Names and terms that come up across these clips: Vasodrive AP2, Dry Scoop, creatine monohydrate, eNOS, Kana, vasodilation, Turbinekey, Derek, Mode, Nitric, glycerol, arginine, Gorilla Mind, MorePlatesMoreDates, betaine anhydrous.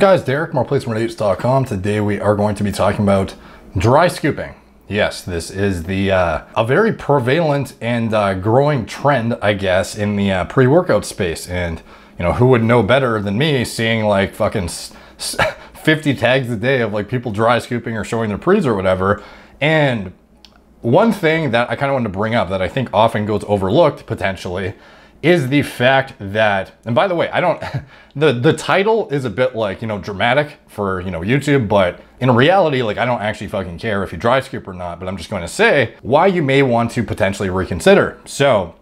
guys, Derek, MorePlatesMoreDates.com. Today we are going to be talking about dry scooping. Yes, this is the a very prevalent and growing trend, I guess, in the pre-workout space. And you know, who would know better than me, seeing like fucking 50 tags a day of like people dry scooping or showing their pre's or whatever. And one thing that I kind of wanted to bring up that I think often goes overlooked potentially is the fact that, and by the way, I don't, the title is a bit like, you know, dramatic for, you know, YouTube, but in reality, like I don't actually fucking care if you dry scoop or not, but I'm just going to say why you may want to potentially reconsider. So,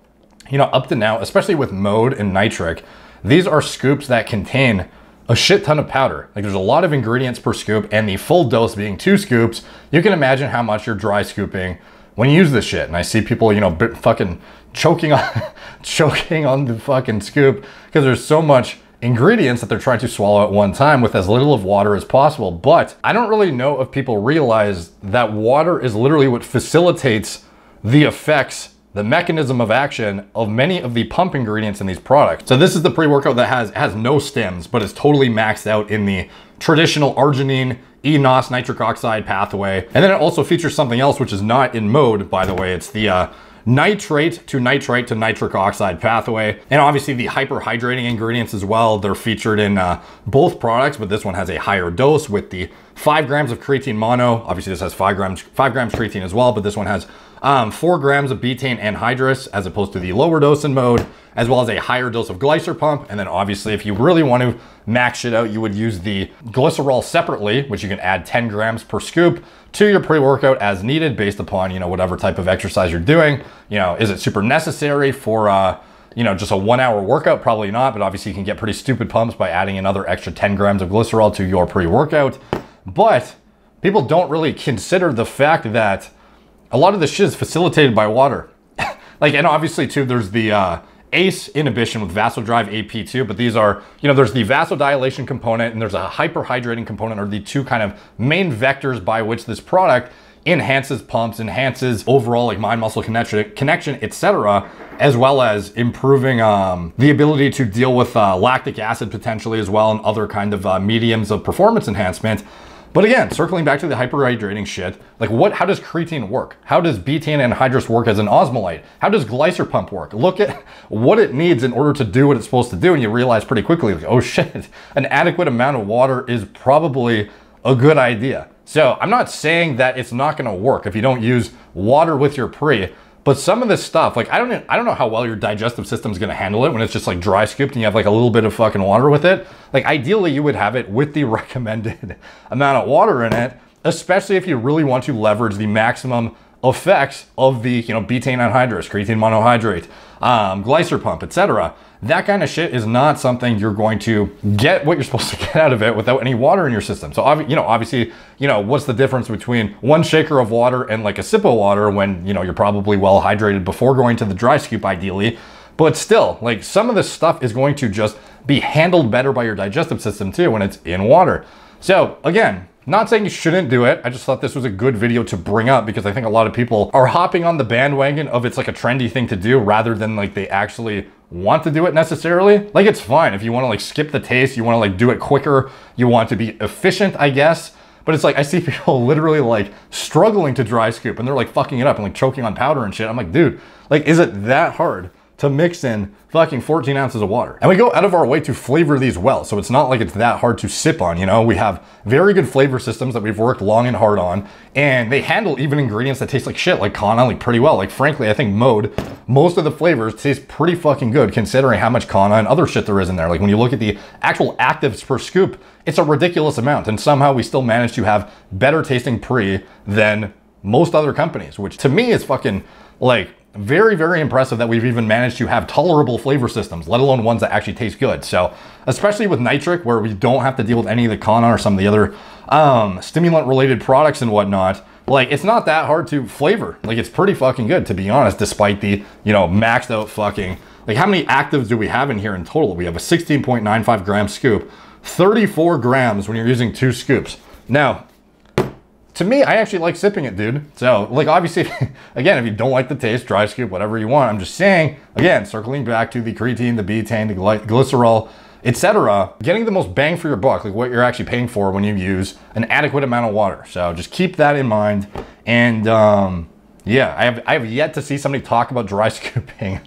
you know, up to now, especially with Mode and Nitric, these are scoops that contain a shit ton of powder. Like there's a lot of ingredients per scoop, and the full dose being 2 scoops, you can imagine how much you're dry scooping when you use this shit. And I see people, you know, fucking choking on the fucking scoop because there's so much ingredients that they're trying to swallow at one time with as little of water as possible. But I don't really know if people realize that water is literally what facilitates the effects, the mechanism of action of many of the pump ingredients in these products. So this is the pre-workout that has no stems, but is totally maxed out in the traditional arginine, eNOS, nitric oxide pathway. And then it also features something else, which is not in Mode, by the way. It's the nitrate to nitrite to nitric oxide pathway. And obviously the hyperhydrating ingredients as well. They're featured in both products, but this one has a higher dose with the 5 grams of creatine mono. Obviously this has 5 grams creatine as well, but this one has 4 grams of betaine anhydrous as opposed to the lower dose in Mode, as well as a higher dose of glycer pump. And then obviously if you really want to max it out, you would use the glycerol separately, which you can add 10 grams per scoop to your pre-workout as needed based upon, you know, whatever type of exercise you're doing. You know, is it super necessary for, you know, just a 1 hour workout? Probably not, but obviously you can get pretty stupid pumps by adding another extra 10 grams of glycerol to your pre-workout. But people don't really consider the fact that a lot of this shit is facilitated by water. Like, and obviously too, there's the ACE inhibition with Vasodrive AP2, but these are, you know, there's the vasodilation component and there's a hyperhydrating component, are the two kind of main vectors by which this product enhances pumps, enhances overall like mind-muscle connection, etc., as well as improving the ability to deal with lactic acid potentially as well, and other kind of mediums of performance enhancement. But again, circling back to the hyperhydrating shit, like how does creatine work? How does betaine anhydrous work as an osmolite? How does glycer pump work? Look at what it needs in order to do what it's supposed to do, and you realize pretty quickly, like, oh shit, an adequate amount of water is probably a good idea. So I'm not saying that it's not gonna work if you don't use water with your pre, but some of this stuff, like I don't know how well your digestive system is going to handle it when it's just like dry scooped and you have like a little bit of fucking water with it. Like ideally you would have it with the recommended amount of water in it, especially if you really want to leverage the maximum effects of the, you know, betaine anhydrous, creatine monohydrate, glycer pump, etc. That kind of shit is not something you're going to get what you're supposed to get out of it without any water in your system. So, you know, obviously, you know, what's the difference between 1 shaker of water and like a sip of water when, you know, you're probably well hydrated before going to the dry scoop ideally. But still, like some of this stuff is going to just be handled better by your digestive system too when it's in water. So again, not saying you shouldn't do it. I just thought this was a good video to bring up because I think a lot of people are hopping on the bandwagon of it's like a trendy thing to do rather than like they actually want to do it necessarily. Like it's fine if you want to like skip the taste, you want to like do it quicker, you want to be efficient, I guess. But it's like I see people literally like struggling to dry scoop and they're like fucking it up and like choking on powder and shit. I'm like, dude, like is it that hard to mix in fucking 14 ounces of water? And we go out of our way to flavor these well, so it's not like it's that hard to sip on, you know? We have very good flavor systems that we've worked long and hard on, and they handle even ingredients that taste like shit, like Kana, like pretty well. Like frankly, I think Mode, most of the flavors taste pretty fucking good considering how much Kana and other shit there is in there. Like when you look at the actual actives per scoop, it's a ridiculous amount, and somehow we still manage to have better tasting pre than most other companies, which to me is fucking like, very, very impressive that we've even managed to have tolerable flavor systems, let alone ones that actually taste good. So especially with Nitric, where we don't have to deal with any of the Kana or some of the other stimulant related products and whatnot, like it's not that hard to flavor. Like it's pretty fucking good, to be honest, despite the, you know, maxed out fucking, like how many actives do we have in here in total? We have a 16.95 gram scoop, 34 grams when you're using 2 scoops. Now, to me, I actually like sipping it, dude. So, like, obviously, again, if you don't like the taste, dry scoop, whatever you want. I'm just saying, again, circling back to the creatine, the betaine, the glycerol, etc. Getting the most bang for your buck, like what you're actually paying for when you use an adequate amount of water. So just keep that in mind. And yeah, I have yet to see somebody talk about dry scooping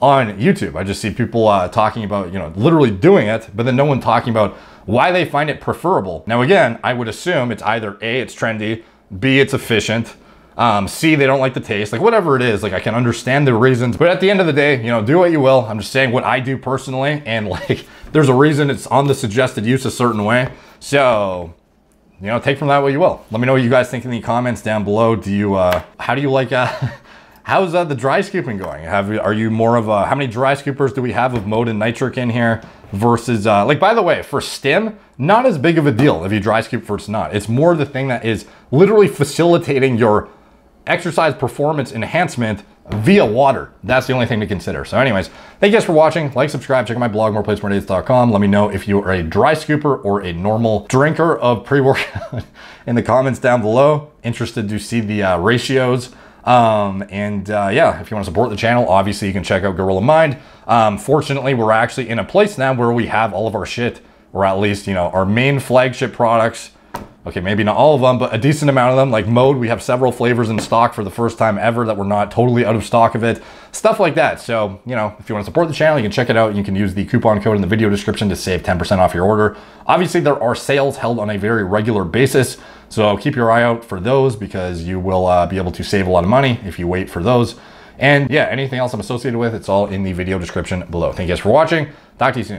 on YouTube. I just see people talking about, you know, literally doing it, but then no one talking about why they find it preferable. Now again, I would assume it's either A, it's trendy, B, it's efficient, C, they don't like the taste, like whatever it is, like I can understand the reasons, but at the end of the day, you know, do what you will. I'm just saying what I do personally, and like there's a reason it's on the suggested use a certain way. So, you know, take from that what you will. Let me know what you guys think in the comments down below. Do you, how do you like, how's the dry scooping going? Are you more of a, how many dry scoopers do we have of Mode and Nitric in here versus, like, by the way, for stim, not as big of a deal if you dry scoop versus not. It's more the thing that is literally facilitating your exercise performance enhancement via water. That's the only thing to consider. So anyways, thank you guys for watching. Like, subscribe, check out my blog, MorePlatesMoreDates.com. Let me know if you are a dry scooper or a normal drinker of pre-workout in the comments down below. Interested to see the ratios. Yeah, if you want to support the channel, obviously you can check out Gorilla Mind. Fortunately, we're actually in a place now where we have all of our shit, or at least, you know, our main flagship products. Okay, maybe not all of them, but a decent amount of them. Like Mode, we have several flavors in stock for the first time ever that we're not totally out of stock of it. Stuff like that. So, you know, if you want to support the channel, you can check it out. You can use the coupon code in the video description to save 10% off your order. Obviously, there are sales held on a very regular basis, so keep your eye out for those, because you will be able to save a lot of money if you wait for those. And yeah, anything else I'm associated with, it's all in the video description below. Thank you guys for watching. Talk to you soon.